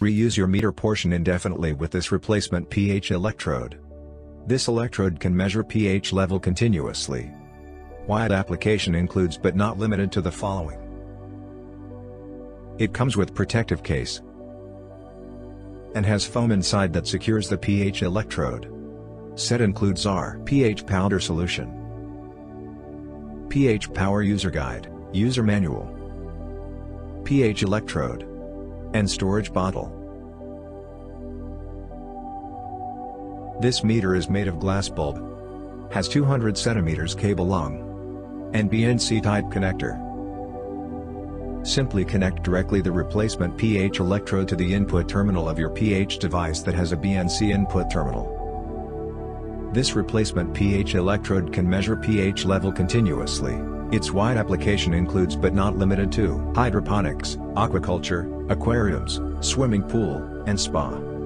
Reuse your meter portion indefinitely with this replacement pH electrode. This electrode can measure pH level continuously. Wide application includes but not limited to the following. It comes with protective case and has foam inside that secures the pH electrode. Set includes our pH powder solution, pH power user guide, user manual, pH electrode, and storage bottle. This meter is made of glass bulb, has 200 centimeters cable long, and BNC type connector. Simply connect directly the replacement pH electrode to the input terminal of your pH device that has a BNC input terminal. This replacement pH electrode can measure pH level continuously. Its wide application includes but not limited to hydroponics, aquaculture, aquariums, swimming pool, and spa.